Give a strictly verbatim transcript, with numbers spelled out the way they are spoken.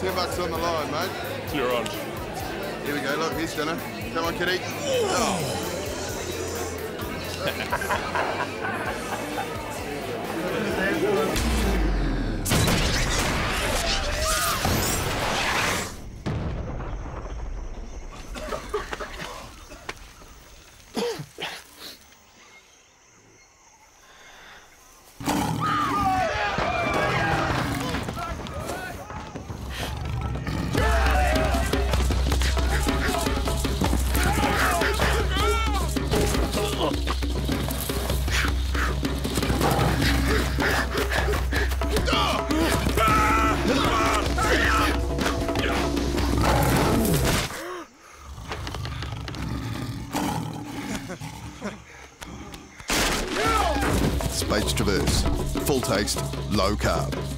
Two bucks on the line, mate. You're on. Here we go, look, here's dinner. Come on, kitty. Speights Traverse. Full taste, low carb.